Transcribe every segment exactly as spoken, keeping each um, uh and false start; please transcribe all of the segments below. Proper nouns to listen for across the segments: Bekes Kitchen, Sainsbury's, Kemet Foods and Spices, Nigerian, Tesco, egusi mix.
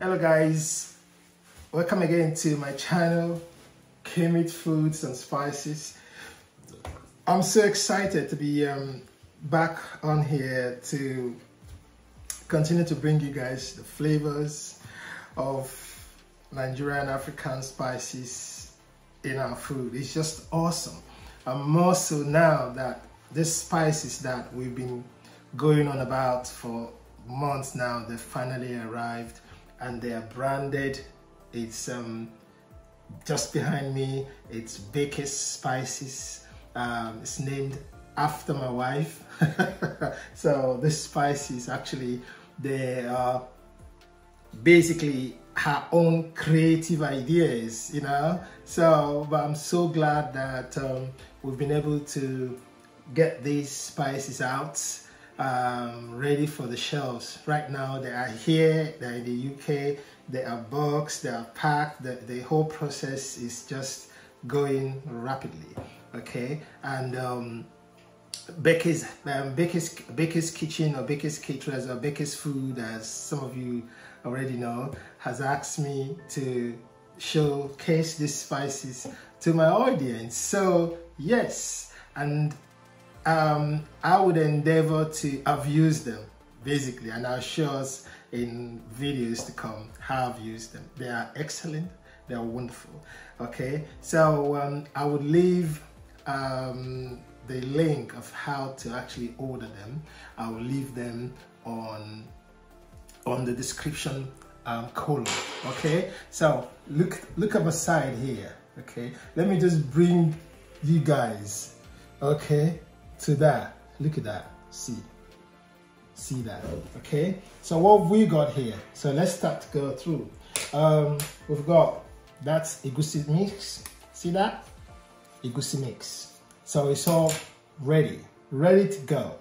Hello guys, welcome again to my channel, Kemet Foods and Spices. I'm so excited to be um, back on here to continue to bring you guys the flavors of Nigerian African spices in our food. It's just awesome. And more so now that these spices that we've been going on about for months now, they finally arrived. And they are branded. It's um, just behind me. It's Bekes Spices. Um, it's named after my wife. So this spices actually, they are basically her own creative ideas, you know. So, but I'm so glad that um, we've been able to get these spices out. Um, ready for the shelves. Right now they are here, they're in the U K, they are boxed, they are packed, the, the whole process is just going rapidly, okay? And um, Bekes, um, Bekes, Bekes Kitchen or Bekes Caterers or Bekes Food, as some of you already know, has asked me to showcase these spices to my audience. So yes, and Um, I would endeavor to abuse them basically, and I'll show us in videos to come how I've used them. They are excellent, they are wonderful. Okay, so um, I would leave um, the link of how to actually order them. I will leave them on on the description um, column. Okay, so look look at my side here. Okay, let me just bring you guys. Okay. To that, look at that, see, see that, okay? So what have we got here? So let's start to go through. Um, we've got, that's egusi mix, see that? Egusi mix. So it's all ready, ready to go,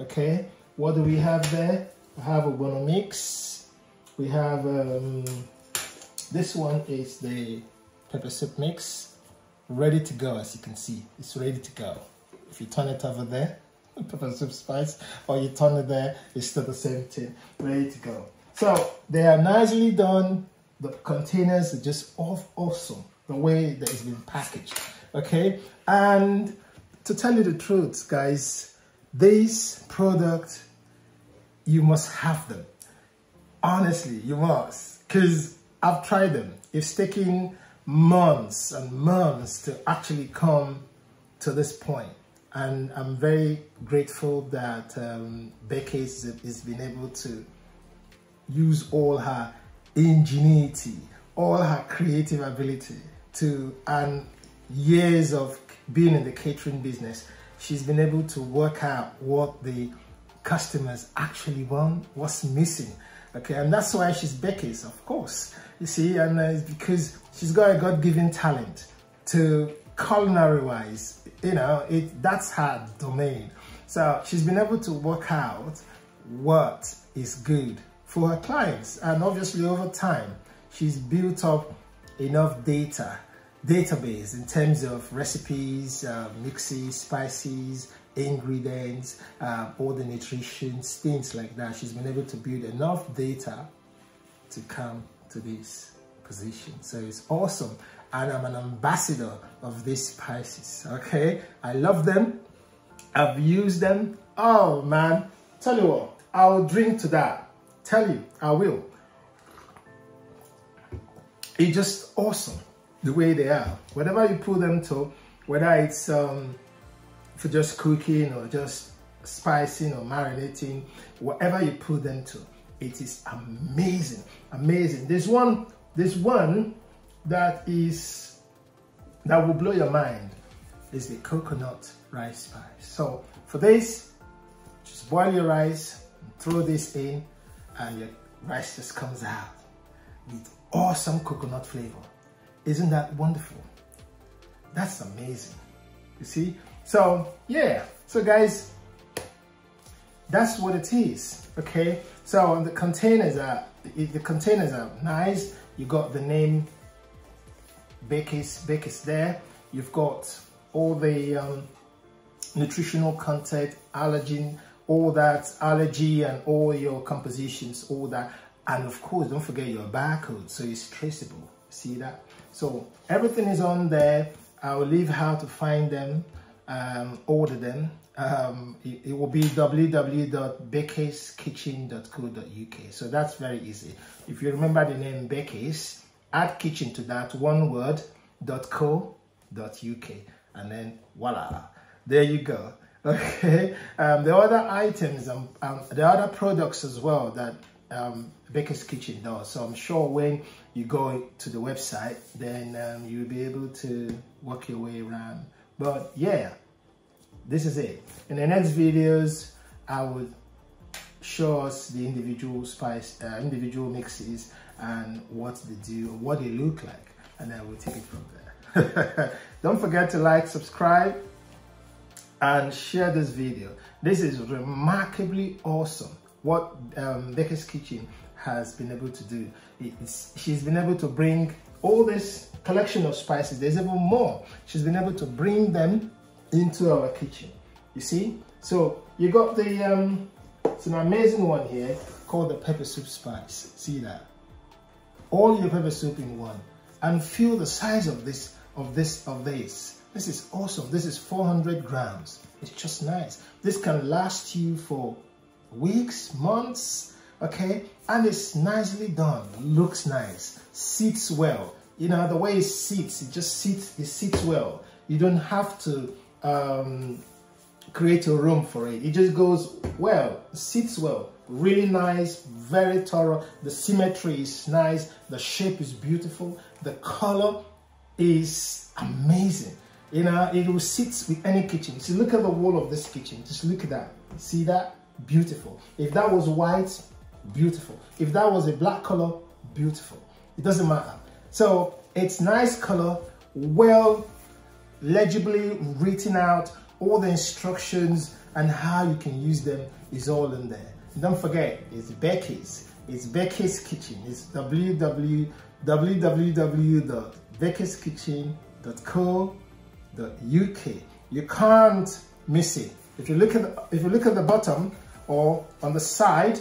okay? What do we have there? We have a bono mix. We have, um, this one is the pepper soup mix, ready to go as you can see, it's ready to go. If you turn it over there, pepper soup spice, or you turn it there, it's still the same thing, ready to go. So they are nicely done. The containers are just awesome, the way that it's been packaged, okay? And to tell you the truth, guys, this product, you must have them. Honestly, you must, because I've tried them. It's taking months and months to actually come to this point. And I'm very grateful that um, Bekes has been able to use all her ingenuity, all her creative ability to, and years of being in the catering business, she's been able to work out what the customers actually want, what's missing. Okay, and that's why she's Bekes, of course, you see, and it's because she's got a God-given talent to culinary-wise. You know, it that's her domain. So she's been able to work out what is good for her clients. And obviously over time, she's built up enough data, database in terms of recipes, uh, mixes, spices, ingredients, uh, all the nutrition, things like that. She's been able to build enough data to come to this position. So it's awesome. And I'm an ambassador of these spices, okay? I love them, I've used them. Oh man, tell you what, I'll drink to that. Tell you, I will. It's just awesome, the way they are. Whatever you put them to, whether it's um, for just cooking or just spicing or marinating, whatever you put them to, it is amazing, amazing. There's one, there's one, that is that will blow your mind is the coconut rice pie. So for this, just boil your rice, throw this in, and your rice just comes out with awesome coconut flavor. Isn't that wonderful? That's amazing, you see? So yeah, so guys, that's what it is, okay? So the containers are the containers are nice. You got the name Bekes, Bekes there. You've got all the um, nutritional content, allergen, all that, allergy and all your compositions, all that. And of course, don't forget your barcode, so it's traceable. See that? So everything is on there. I will leave how to find them, um, order them. Um, it, it will be w w w dot bekes kitchen dot co dot u k. So that's very easy. If you remember the name Bekes, add kitchen to that, one word, dot co dot u k. And then voila, there you go. Okay, um, the other items and um, the other products as well that um, Bekes Kitchen does. So I'm sure when you go to the website, then um, you'll be able to work your way around. But yeah, this is it. In the next videos, I will show us the individual spice, uh, individual mixes, and what they do, what they look like, and then we'll take it from there. Don't forget to like, subscribe, and share this video. This is remarkably awesome what um, Bekes Kitchen has been able to do. It's, she's been able to bring all this collection of spices, there's even more. She's been able to bring them into our kitchen, you see? So you got the, um, it's an amazing one here called the pepper soup spice, see that? All your pepper soup in one, and feel the size of this, of this, of this. This is awesome. This is four hundred grams. It's just nice. This can last you for weeks, months, okay? And it's nicely done. Looks nice. Sits well. You know, the way it sits, it just sits, it sits well. You don't have to um, create a room for it. It just goes well, sits well. Really nice, very thorough. The symmetry is nice. The shape is beautiful. The color is amazing. You know, it will sit with any kitchen. So look at the wall of this kitchen. Just look at that. See that? Beautiful. If that was white, beautiful. If that was a black color, beautiful. It doesn't matter. So it's nice color, well, legibly written out. All the instructions and how you can use them is all in there. Don't forget, it's Bekes. It's Bekes Kitchen. It's w w w dot bekes kitchen dot co dot u k. You can't miss it. If you look at the, if you look at the bottom or on the side,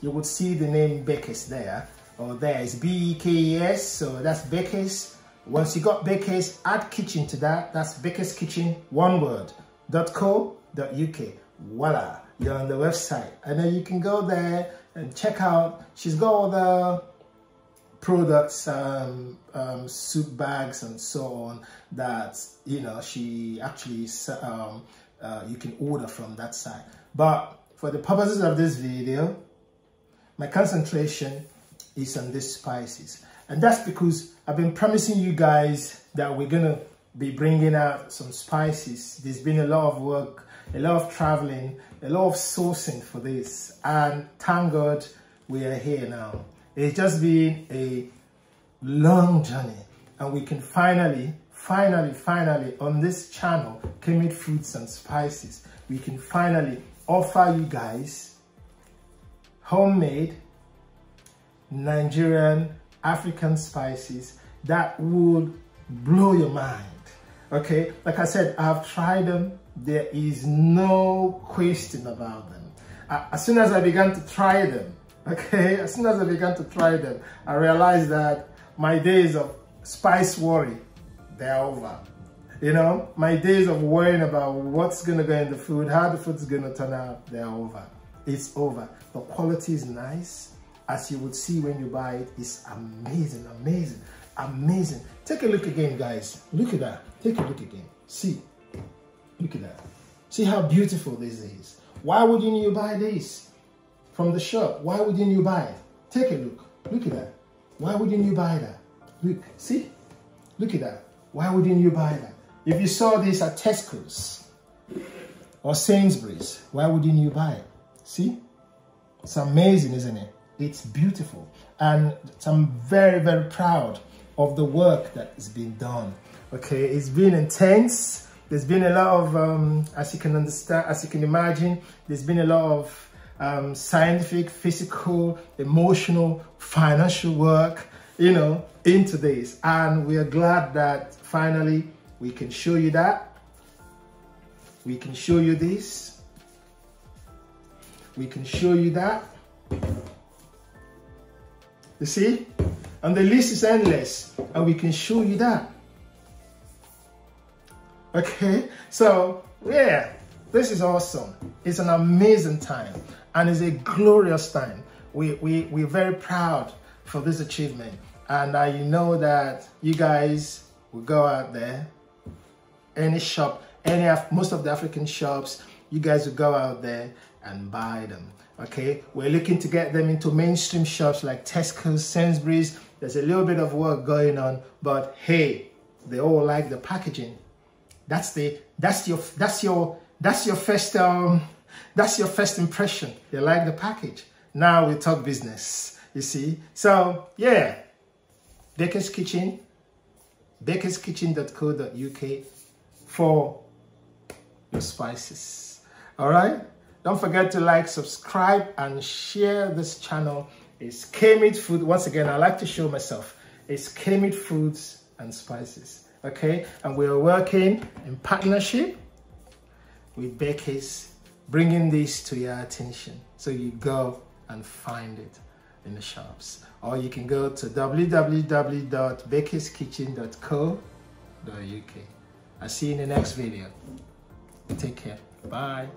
you would see the name Bekes there, or there is B E K E S. So that's Bekes. Once you got Bekes, add kitchen to that. That's Bekes Kitchen, one word, dot co dot u k. Voila, you're on the website, and then you can go there and check out. She's got all the products, um, um, soup bags and so on, that, you know, she actually, um, uh, you can order from that side. But for the purposes of this video, my concentration is on these spices. And that's because I've been promising you guys that we're going to be bringing out some spices. There's been a lot of work, a lot of traveling, a lot of sourcing for this. And thank God we are here now. It's just been a long journey, and we can finally, finally, finally on this channel, Kemet Foods and Spices, we can finally offer you guys homemade Nigerian African spices that would blow your mind, okay? Like I said, I've tried them. There is no question about them. As soon as I began to try them, Okay, as soon as I began to try them, I realized that my days of spice worry, they're over. You know, my days of worrying about what's gonna go in the food, how the food's gonna turn out, they're over. It's over. The quality is nice. As you would see when you buy it, it's amazing, amazing, amazing. Take a look again, guys. Look at that. Take a look again. See, look at that. See how beautiful this is. Why wouldn't you buy this from the shop? Why wouldn't you buy it? Take a look. Look at that. Why wouldn't you buy that? Look, see? Look at that. Why wouldn't you buy that? If you saw this at Tesco's or Sainsbury's, why wouldn't you buy it? See? It's amazing, isn't it? It's beautiful. And I'm very, very proud of the work that has been done. Okay, it's been intense. There's been a lot of, um, as you can understand, as you can imagine, there's been a lot of Um, scientific, physical, emotional, financial work, you know, into this. And we are glad that finally we can show you that. We can show you this. We can show you that. You see? And the list is endless, and we can show you that. Okay, so yeah, this is awesome. It's an amazing time, and it's a glorious time. We, we, we're very proud for this achievement, and I know that you guys will go out there, any shop, any most of the African shops, you guys will go out there and buy them. Okay, we're looking to get them into mainstream shops like Tesco, Sainsbury's. There's a little bit of work going on, but hey, they all like the packaging. That's the that's your that's your that's your first um that's your first impression. They like the package. Now we talk business, you see. So yeah, Bekes Kitchen, bekes kitchen dot co dot U K for your spices. All right. Don't forget to like, subscribe, and share this channel. It's Kemet Food. Once again, I like to show myself. It's Kemet Foods and Spices. Okay? And we are working in partnership with Bekes, bringing this to your attention. So you go and find it in the shops. Or you can go to w w w dot bekes kitchen dot co dot U K. I'll see you in the next video. Take care. Bye.